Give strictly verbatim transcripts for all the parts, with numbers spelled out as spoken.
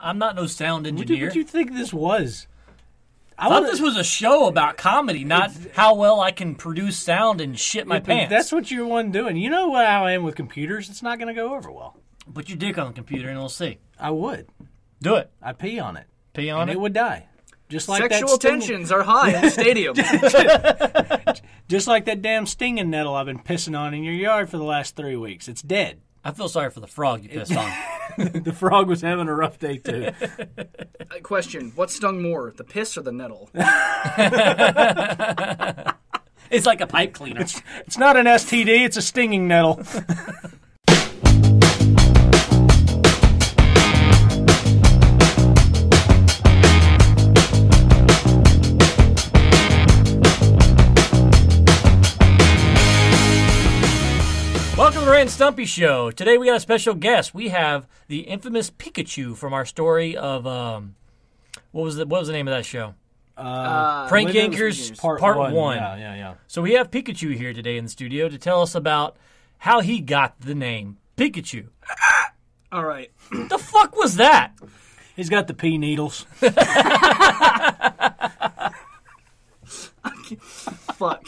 I'm not no sound engineer. What do you think this was? I, I thought wanna... this was a show about comedy, not it's... how well I can produce sound and shit my yeah, pants. That's what you're one doing. You know how I am with computers. It's not going to go over well. Put your dick on the computer and we'll see. I would. Do it. I'd pee on it. Pee on and it? And it would die. Just like Sexual that tensions are high in the stadium. Just like that damn stinging nettle I've been pissing on in your yard for the last three weeks. It's dead. I feel sorry for the frog you pissed on. The frog was having a rough day, too. Uh, question. What stung more, the piss or the nettle? It's like a pipe cleaner. It's, it's not an S T D. It's a stinging nettle. Rant and Stumpy Show. Today we got a special guest. We have the infamous Pikachu from our story of um, what was the what was the name of that show? Uh, Prank Yankers Part, part One. one. Yeah, yeah, yeah. So we have Pikachu here today in the studio to tell us about how he got the name Pikachu. All right. The fuck was that? He's got the pee needles. Fuck.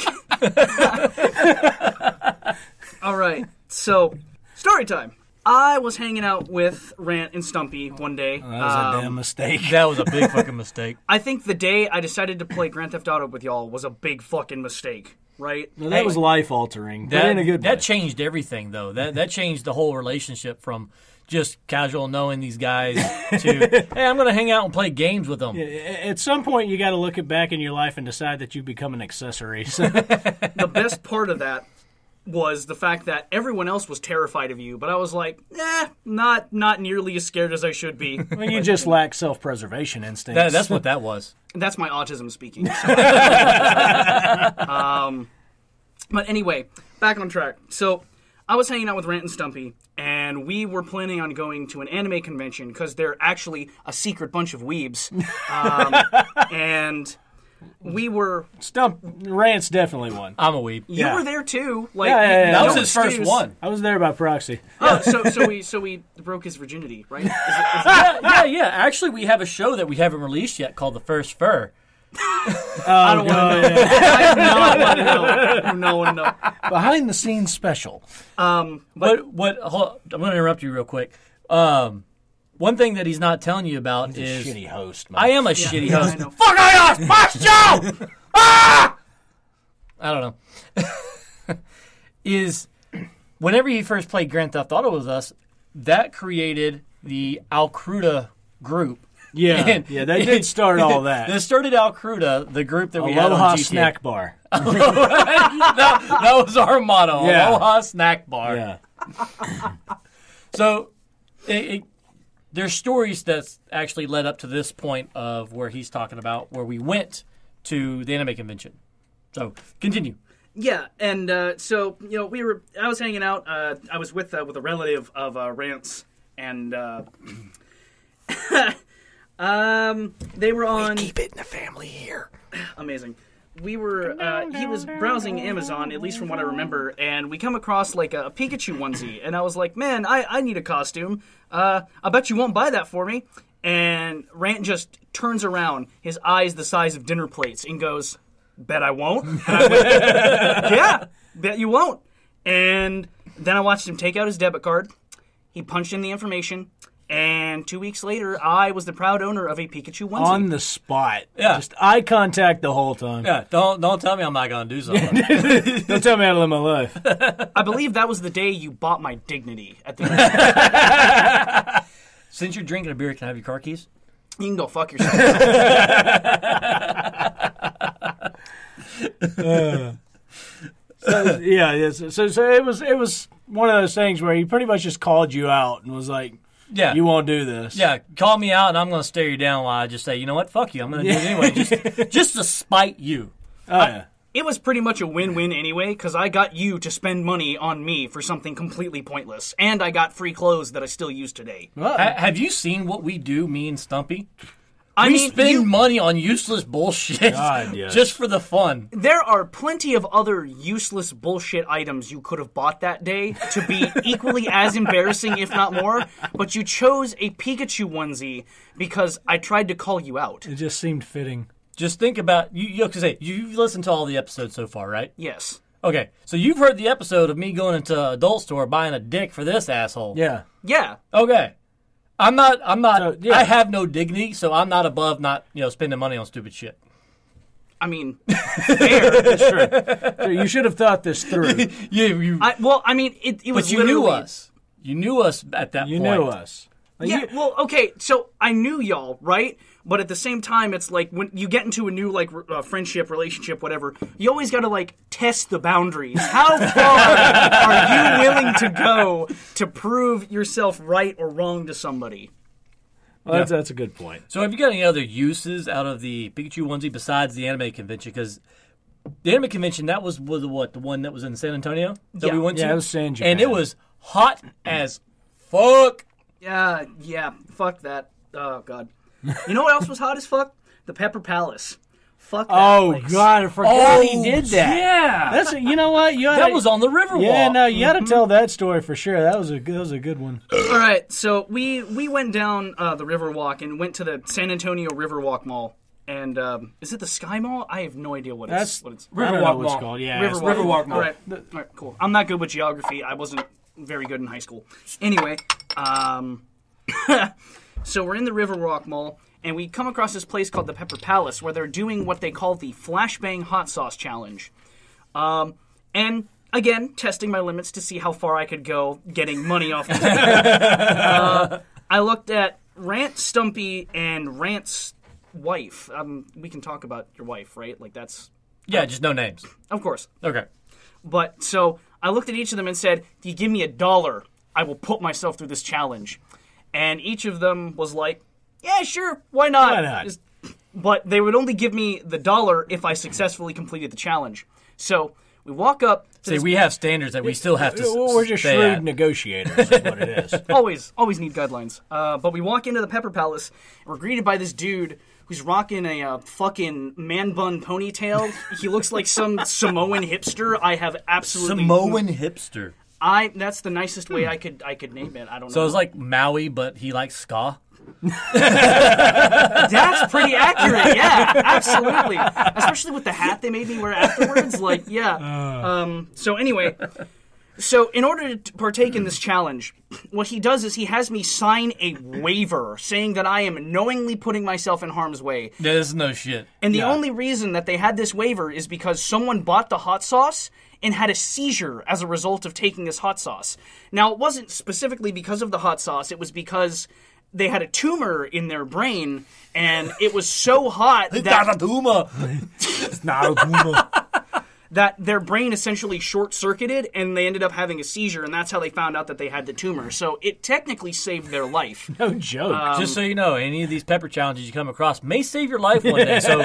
All right. So, story time. I was hanging out with Rant and Stumpy one day. Oh, that was um, a damn mistake. That was a big fucking mistake. I think the day I decided to play Grand Theft Auto with y'all was a big fucking mistake, right? Well, that hey, was life-altering. That ain't a good. That way. Changed everything, though. That that changed the whole relationship from just casual knowing these guys to, hey, I'm going to hang out and play games with them. Yeah, at some point, you got to look it back in your life and decide that you've become an accessory. So. The best part of that was the fact that everyone else was terrified of you, but I was like, eh, not not nearly as scared as I should be. Well, you just lack self-preservation instincts. That, that's what that was. That's my autism speaking. So. um, but anyway, back on track. So I was hanging out with Rant and Stumpy, and we were planning on going to an anime convention because they're actually a secret bunch of weebs. Um, and... We were... Stump, Rant's definitely one. I'm a weeb. You yeah. were there, too. Like, yeah, yeah, yeah. That was his excuse. First one. I was there by proxy. Oh, so so we so we broke his virginity, right? Is it, is yeah, yeah, yeah. Actually, we have a show that we haven't released yet called The First Fur. Oh, I don't want to know. I do not want to know. Behind the scenes special. Um, But what... what hold on, I'm going to interrupt you real quick. Um... One thing that he's not telling you about he's is... a shitty host, man. I am a yeah, shitty host. I know. Fuck I asked! My show! Ah! I don't know. is whenever he first played Grand Theft Auto with us, that created the Alcruda group. Yeah, and, yeah, they did start all that. They started Alcruda, the group that we Aloha had on G T A. Aloha Snack Bar. that, that was our motto, yeah. Aloha Snack Bar. Yeah. So, it... it there's stories that's actually led up to this point of where he's talking about where we went to the anime convention. So continue. Yeah, and uh, so you know we were. I was hanging out. Uh, I was with uh, with a relative of uh, Rance, and uh, um, they were on. We keep it in the family here. Amazing. We were, uh, he was browsing Amazon, at least from what I remember, and we come across, like, a Pikachu onesie, and I was like, man, I, I need a costume. Uh, I bet you won't buy that for me. And Rant just turns around, his eyes the size of dinner plates, and goes, bet I won't? And I went, yeah, bet you won't. And then I watched him take out his debit card, he punched in the information, and two weeks later, I was the proud owner of a Pikachu onesie. On the spot. Yeah. Just eye contact the whole time. Yeah. Don't don't tell me I'm not going to do something. Don't tell me how to live my life. I believe that was the day you bought my dignity at the Since you're drinking a beer, can I have your car keys? You can go fuck yourself. uh, so, yeah. So, so it was it was one of those things where he pretty much just called you out and was like, yeah, you won't do this. Yeah, call me out, and I'm going to stare you down while I just say, you know what, fuck you. I'm going to do it anyway, just, just to spite you. Oh, I, yeah. It was pretty much a win-win anyway, because I got you to spend money on me for something completely pointless, and I got free clothes that I still use today. Well, I, have you seen what we do, me and Stumpy? I we mean, spend you, money on useless bullshit God, yes. just for the fun. There are plenty of other useless bullshit items you could have bought that day to be equally as embarrassing, if not more, but you chose a Pikachu onesie because I tried to call you out. It just seemed fitting. Just think about, you, you have to say, you've listened to all the episodes so far, right? Yes. Okay, so you've heard the episode of me going into adult store buying a dick for this asshole. Yeah. Yeah. Okay. I'm not, I'm not, so, yeah. I have no dignity, so I'm not above not, you know, spending money on stupid shit. I mean, fair. That's true. So you should have thought this through. you, you, I, well, I mean, it, it was But you literally, knew us. You knew us at that you point. You knew us. Like, yeah, you, well, okay, so I knew y'all, right? But at the same time, it's like when you get into a new like uh, friendship, relationship, whatever, you always got to like test the boundaries. How far are you willing to go to prove yourself right or wrong to somebody? Well, yeah. that's, that's a good point. So have you got any other uses out of the Pikachu onesie besides the anime convention? Because the anime convention, that was, was what, the one that was in San Antonio that yeah. we went to? Yeah, it was San Japan. And it was hot as fuck. Yeah, yeah, fuck that. Oh, God. You know what else was hot as fuck? The Pepper Palace. Fuck that Oh, place. God, I forgot oh, he did that. Yeah. That's a, you know what? You that to, was on the Riverwalk. Yeah, no, you mm-hmm. got to tell that story for sure. That was a, that was a good one. All right, so we, we went down uh, the Riverwalk and went to the San Antonio Riverwalk Mall. And um, is it the Sky Mall? I have no idea what That's, it's, what it's Riverwalk I don't know what it's Mall. Called. Yeah, Riverwalk, it's Riverwalk Mall. All right. All right, cool. I'm not good with geography. I wasn't very good in high school. Anyway, um... So we're in the Riverwalk Mall, and we come across this place called the Pepper Palace, where they're doing what they call the Flashbang Hot Sauce Challenge. Um, and, again, testing my limits to see how far I could go getting money off the table. uh, I looked at Rant Stumpy and Rant's wife. Um, we can talk about your wife, right? Like, that's... Yeah, um, just no names. Of course. Okay. But, so, I looked at each of them and said, if you give me a dollar, I will put myself through this challenge. And each of them was like, yeah, sure, why not? Why not? Just, but they would only give me the dollar if I successfully completed the challenge. So we walk up. To See, this we place. Have standards that we it's, still have to We're just shrewd at. Negotiators is what it is. Always, always need guidelines. Uh, but we walk into the Pepper Palace, and we're greeted by this dude who's rocking a uh, fucking man-bun ponytail. He looks like some Samoan hipster. I have absolutely... Samoan hipster. I that's the nicest way I could I could name it. I don't know. So it's like Maui, but he likes ska. That's pretty accurate. Yeah, absolutely. Especially with the hat they made me wear afterwards. Like, yeah. Um, so anyway, so in order to partake in this challenge, what he does is he has me sign a waiver saying that I am knowingly putting myself in harm's way. Yeah, that's no shit. And the yeah. only reason that they had this waiver is because someone bought the hot sauce and had a seizure as a result of taking this hot sauce. Now, it wasn't specifically because of the hot sauce. It was because they had a tumor in their brain, and it was so hot that... That's a tumor. It's not a tumor. That their brain essentially short-circuited, and they ended up having a seizure, and that's how they found out that they had the tumor. So it technically saved their life. No joke. Um, Just so you know, any of these pepper challenges you come across may save your life one day. So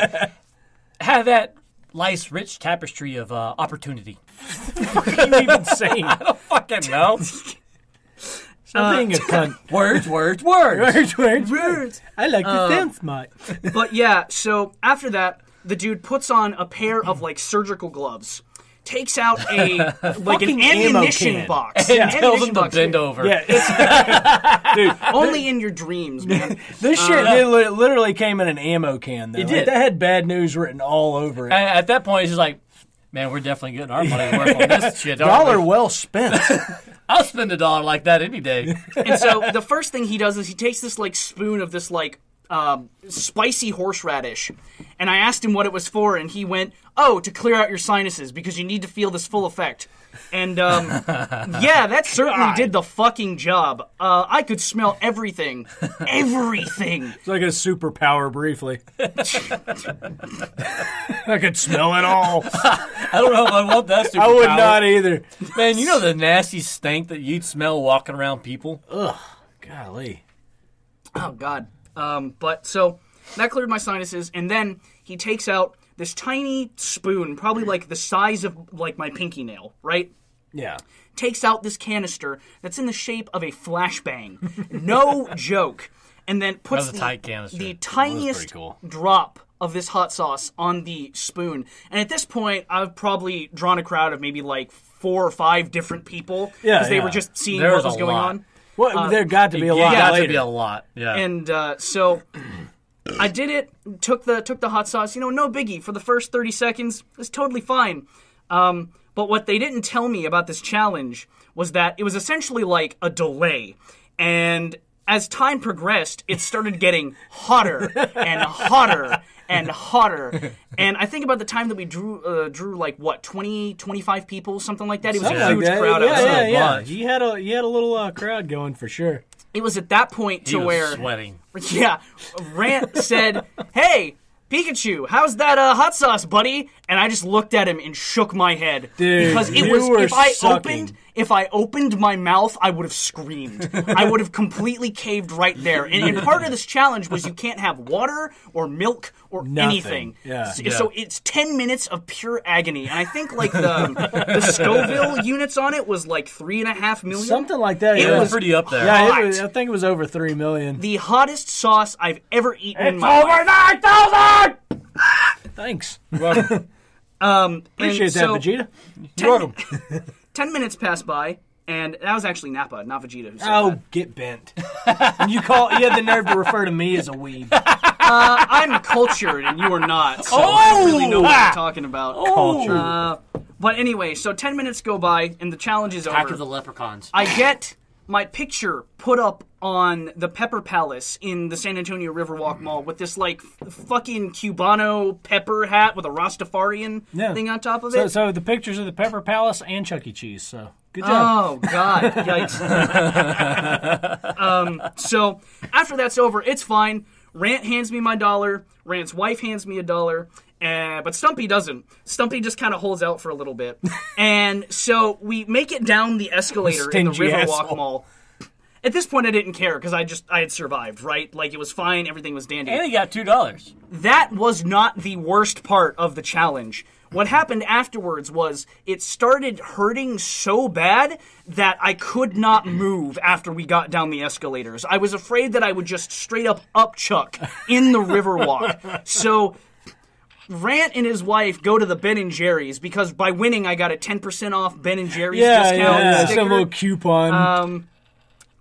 have that... Life's rich tapestry of uh, opportunity. What are you even saying? I don't fucking know. Stop uh, being a cunt. Words, words, words. Words, words, words. I like uh, to dance, Mike. But yeah, so after that, the dude puts on a pair of like surgical gloves, takes out a like an ammunition box, and yeah. tells him to bend over. Yeah, it's, dude, only in your dreams, man. This uh, shit yeah. it literally came in an ammo can. Though. It did. Like, that had bad news written all over it. At that point, it's just like, man, we're definitely getting our money's worth on this shit. Dollar we? Well spent. I'll spend a dollar like that any day. And so the first thing he does is he takes this like spoon of this like. Um, spicy horseradish, and I asked him what it was for, and he went, oh, to clear out your sinuses, because you need to feel this full effect. And, um, yeah, that certainly God. Did the fucking job. Uh, I could smell everything. Everything. It's like a superpower, briefly. I could smell it all. I don't know if I want that superpower. I would not either. Man, you know the nasty stink that you'd smell walking around people? Ugh, golly. Oh, God. Um, but so that cleared my sinuses, and then he takes out this tiny spoon, probably like the size of like my pinky nail, right? Yeah. Takes out this canister that's in the shape of a flashbang. No joke. and then puts the, tight the tiniest cool. drop of this hot sauce on the spoon. And at this point, I've probably drawn a crowd of maybe like four or five different people because yeah, yeah. they were just seeing there what was, was going lot. on. Well, uh, there got to be a lot. There got later. to be a lot. Yeah. And uh, so I did it. Took the took the hot sauce. You know, no biggie for the first thirty seconds. It's totally fine. Um, but what they didn't tell me about this challenge was that it was essentially like a delay. And as time progressed, it started getting hotter and hotter and hotter. And I think about the time that we drew, uh, drew like, what, twenty, twenty-five people, something like that? It was something a huge like crowd. Yeah, outside. yeah, yeah. You had a, you had a little uh, crowd going for sure. It was at that point he to was where... sweating. Yeah. Rant said, hey... Pikachu, how's that uh, hot sauce, buddy? And I just looked at him and shook my head. Dude, because it was if I sucking. opened if I opened my mouth, I would have screamed. I would have completely caved right there. And, and part of this challenge was you can't have water or milk or Nothing. anything. Yeah. So, yeah. so it's ten minutes of pure agony. And I think like the the Scoville units on it was like three and a half million. Something like that. It yeah. was pretty up there. Yeah, it was, I think it was over three million. The hottest sauce I've ever eaten it's in my life. Over nine thousand. Thanks. um, Appreciate so that, Vegeta. You're welcome. Ten minutes passed by, and that was actually Nappa, not Vegeta. Who said oh, that. Get bent. And you call? You had the nerve to refer to me as a weeb. uh, I'm cultured, and you are not, so oh, I don't really know what ah, you're talking about. Culture. Uh, but anyway, so ten minutes go by, and the challenge is Attack over. Attack of the Leprechauns. I get my picture put up on the Pepper Palace in the San Antonio Riverwalk Mall with this, like, f fucking Cubano pepper hat with a Rastafarian yeah. thing on top of it. So, so the pictures of the Pepper Palace and Chuck E. Cheese, so good job. Oh, God. Yikes. um, so after that's over, it's fine. Rant hands me my dollar. Rant's wife hands me a dollar. Uh, but Stumpy doesn't. Stumpy just kind of holds out for a little bit. And so we make it down the escalator in the Riverwalk Mall. At this point, I didn't care because I just I had survived, right? Like, it was fine. Everything was dandy. And he got two dollars. That was not the worst part of the challenge. What happened afterwards was it started hurting so bad that I could not move after we got down the escalators. I was afraid that I would just straight up upchuck in the Riverwalk. So... Rant and his wife go to the Ben and Jerry's because by winning I got a ten percent off Ben and Jerry's yeah, discount. Yeah, yeah, some little coupon. Um,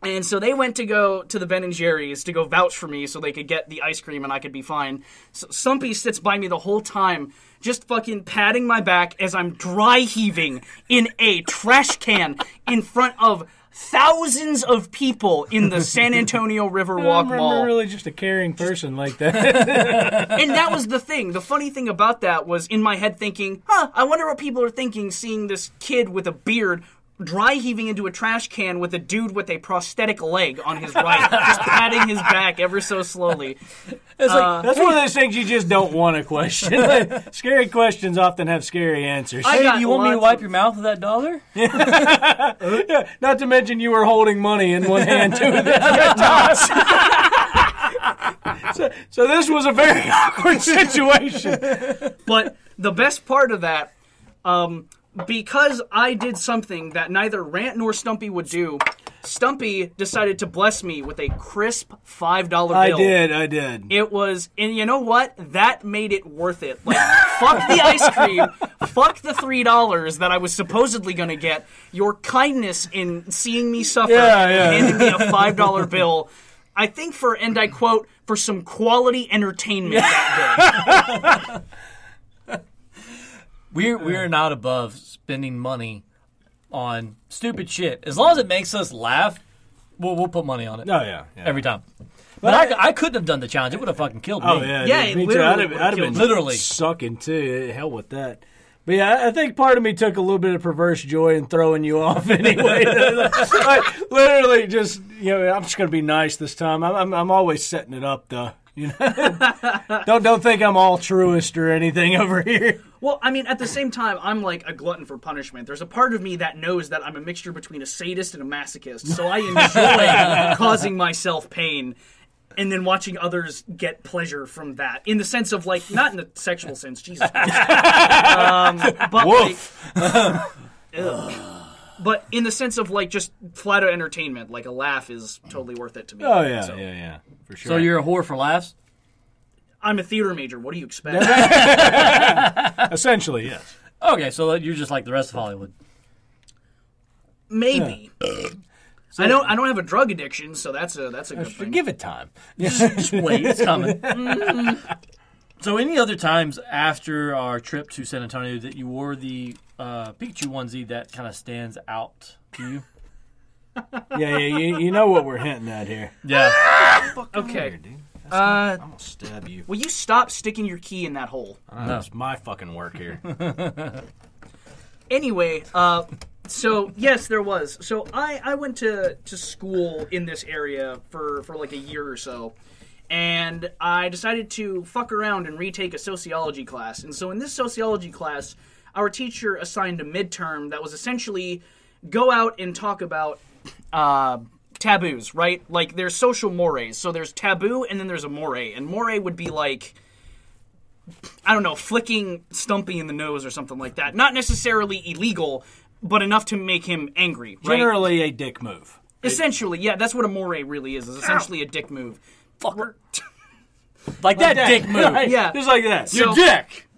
and so they went to go to the Ben and Jerry's to go vouch for me so they could get the ice cream and I could be fine. So Stumpy sits by me the whole time just fucking patting my back as I'm dry heaving in a trash can in front of thousands of people in the San Antonio Riverwalk Mall. I remember really just a caring person like that. And that was the thing. The funny thing about that was in my head thinking, huh, I wonder what people are thinking seeing this kid with a beard dry heaving into a trash can with a dude with a prosthetic leg on his right, just patting his back ever so slowly. It's like, uh, that's one of those things you just don't want to question. Like, scary questions often have scary answers. I hey, do you want me to wipe of... your mouth with that dollar? Yeah. Yeah. Not to mention you were holding money in one hand, too. so, so this was a very awkward situation. But the best part of that... Um, Because I did something that neither Rant nor Stumpy would do, Stumpy decided to bless me with a crisp five dollar bill. I did, I did. It was, and you know what? That made it worth it. Like, fuck the ice cream, fuck the three dollars that I was supposedly going to get. Your kindness in seeing me suffer yeah, yeah. handed me a five dollar bill. I think for, and I quote, for some quality entertainment that day. We're we're not above spending money on stupid shit. As long as it makes us laugh, we'll we'll put money on it. Oh yeah, yeah. every time. But, but I, I couldn't have done the challenge. It would have fucking killed me. Oh yeah, yeah. It me literally, I'd have, I'd have been literally sucking too. Hell with that. But yeah, I think part of me took a little bit of perverse joy in throwing you off anyway. Like, literally, just you know, I'm just gonna be nice this time. I'm I'm, I'm always setting it up though. You know, don't don't think I'm altruist or anything over here. Well, I mean, at the same time, I'm like a glutton for punishment. There's a part of me that knows that I'm a mixture between a sadist and a masochist, so I enjoy causing myself pain and then watching others get pleasure from that. In the sense of like, not in the sexual sense, Jesus Christ. um, but Woof. Like, ugh. but in the sense of like just flat out entertainment, like a laugh is totally worth it to me. Oh yeah, so. yeah, yeah, for sure. So you're a whore for laughs? I'm a theater major. What do you expect? Essentially, yes. Okay, so you're just like the rest of Hollywood. Maybe. Yeah. So I don't. I don't have a drug addiction, so that's a that's a good thing. Give it time. Just wait, it's coming. Mm-hmm. So, any other times after our trip to San Antonio that you wore the uh, Pikachu onesie that kind of stands out to you? yeah, yeah, you, you know what we're hinting at here. Yeah. Okay. Weird, dude. That's uh, not, I'm gonna stab you. Will you stop sticking your key in that hole? Uh, no. It's my fucking work here. Anyway. Uh, So, yes, there was. So, I, I went to, to school in this area for, for like a year or so, and I decided to fuck around and retake a sociology class. And so, in this sociology class, our teacher assigned a midterm that was essentially go out and talk about uh, taboos, right? Like, there's social mores. So, there's taboo, and then there's a more. And more would be like... I don't know, flicking Stumpy in the nose or something like that. Not necessarily illegal, but enough to make him angry, right? Generally a dick move. Essentially, yeah, that's what a more really is, is essentially Ow. a dick move. Fucker. like, like that, that dick move. Right? Yeah. Just like that. So, your dick!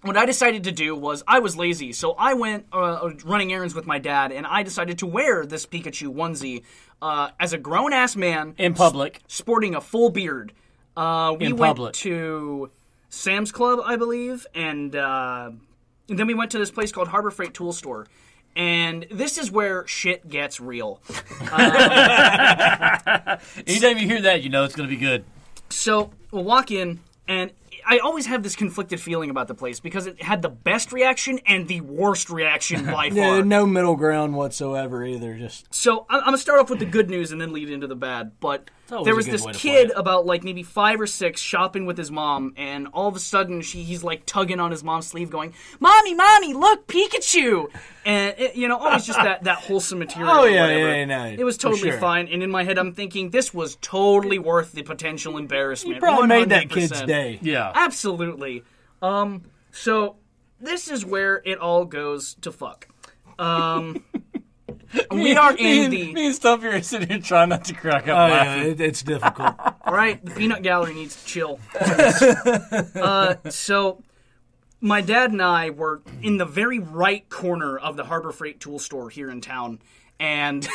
What I decided to do was, I was lazy, so I went uh, running errands with my dad, and I decided to wear this Pikachu onesie uh, as a grown-ass man. In public. S sporting a full beard. Uh, we In went public. to... Sam's Club, I believe, and, uh, and then we went to this place called Harbor Freight Tool Store, and this is where shit gets real. Um, Anytime you hear that, you know it's going to be good. So we'll walk in, and I always have this conflicted feeling about the place because it had the best reaction and the worst reaction by no, far. No middle ground whatsoever either. Just So I'm, I'm going to start off with the good news and then lead into the bad, but... There was this kid about like maybe five or six shopping with his mom, and all of a sudden she he's like tugging on his mom's sleeve, going, "Mommy, mommy, look, Pikachu!" And it, you know, always just that that wholesome material. Oh yeah, yeah, yeah, no, it was totally sure. fine. And in my head, I'm thinking this was totally worth the potential embarrassment. You probably one hundred percent made that kid's day. Yeah, absolutely. Um, so this is where it all goes to fuck. Um. We are in me, the... Me and Stumpy are sitting here trying not to crack up laughing. Oh, yeah, it, it's difficult. All right, the peanut gallery needs to chill. uh, so, my dad and I were in the very right corner of the Harbor Freight Tool Store here in town. And,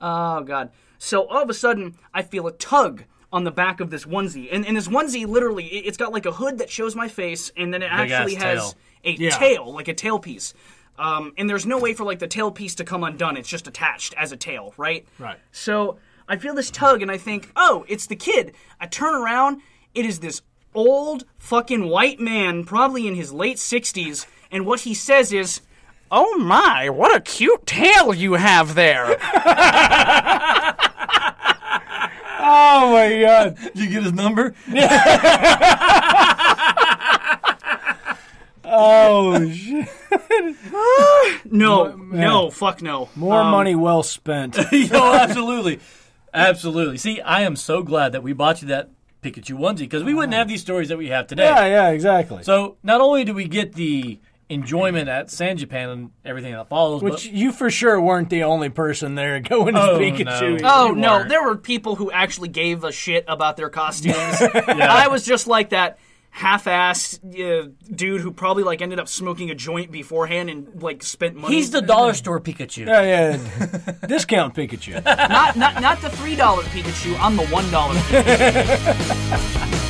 oh, God. So, all of a sudden, I feel a tug on the back of this onesie. And, and this onesie, literally, it, it's got like a hood that shows my face, and then it Big actually has tail. a yeah. tail, like a tailpiece. Um, and there's no way for, like, the tail piece to come undone. It's just attached as a tail, right? Right. So I feel this tug, and I think, oh, it's the kid. I turn around. It is this old fucking white man, probably in his late sixties, and what he says is, "Oh, my, what a cute tail you have there." Oh, my God. Did you get his number? Oh, shit. No, Man. no, fuck no. More um, money well spent. Oh, absolutely. Absolutely. See, I am so glad that we bought you that Pikachu onesie because we wouldn't have these stories that we have today. Yeah, yeah, exactly. So not only do we get the enjoyment at San Japan and everything that follows. Which but you for sure weren't the only person there going oh, to Pikachu. No. Oh, no. There were people who actually gave a shit about their costumes. Yeah. I was just like that half-assed uh, dude who probably like ended up smoking a joint beforehand and like spent money. He's the dollar store Pikachu. Yeah, yeah. Discount Pikachu. Not, not, not the three dollar Pikachu. I'm the one dollar Pikachu.